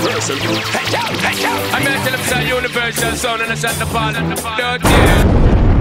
Universal. Hey yo, hey yo. I'm acting upside Universal, son, and I shut the ball at the ball.